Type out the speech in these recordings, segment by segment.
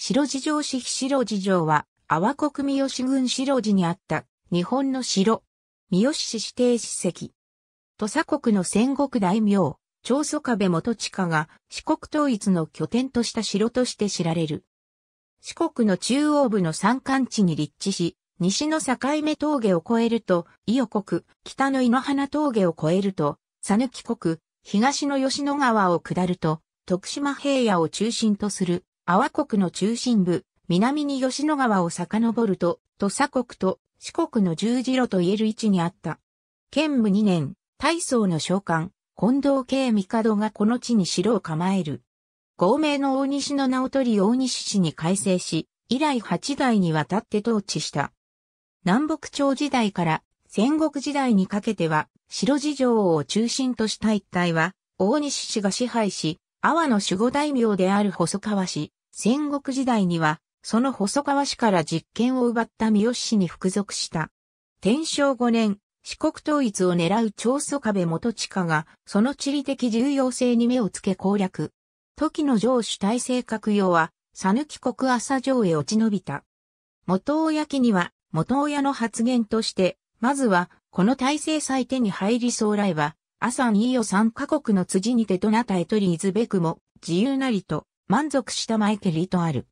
白地城市白地城は、阿波国三好郡白地にあった、日本の城。三好市指定史跡。土佐国の戦国大名、長宗我部元親が四国統一の拠点とした城として知られる。四国の中央部の山間地に立地し、西の境目峠を越えると、伊予国、北の井の花峠を越えると、佐貫国、東の吉野川を下ると、徳島平野を中心とする、阿波国の中心部、南に吉野川を遡ると、土佐国と、四国の十字路と言える位置にあった。建武2年、大宗の将官、近藤景帝がこの地に城を構える。豪名の大西の名を取り大西市に改正し、以来8代にわたって統治した。南北朝時代から戦国時代にかけては、白地城を中心とした一帯は、大西氏が支配し、阿波の守護大名である細川氏、戦国時代には、その細川氏から実権を奪った三好氏に服属した。天正5年、四国統一を狙う長宗我部元親が、その地理的重要性に目をつけ攻略。時の城主大政覚揚は、佐貫国朝城へ落ち延びた。元親期には、元親の発言として、まずは、この大政再手に入り総来は、朝に伊予三カ国の辻にてどなたへ取りいずべくも、自由なりと、満足したまえけりとある。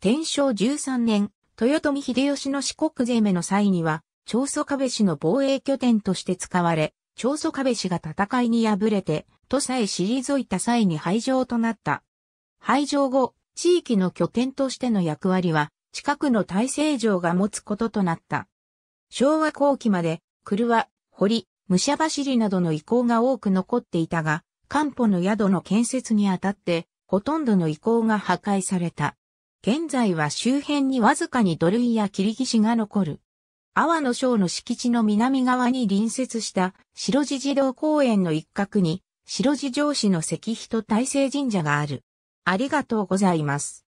天正13年、豊臣秀吉の四国攻めの際には、長宗我部氏の防衛拠点として使われ、長宗我部氏が戦いに敗れて、土佐へ退いた際に廃城となった。廃城後、地域の拠点としての役割は、近くの大成城が持つこととなった。昭和後期まで、郭、堀、武者走りなどの遺構が多く残っていたが、官歩の宿の建設にあたって、ほとんどの遺構が破壊された。現在は周辺にわずかに土塁や切り岸が残る。阿波の省の敷地の南側に隣接した白地児童公園の一角に白地城市の石碑と大成神社がある。ありがとうございます。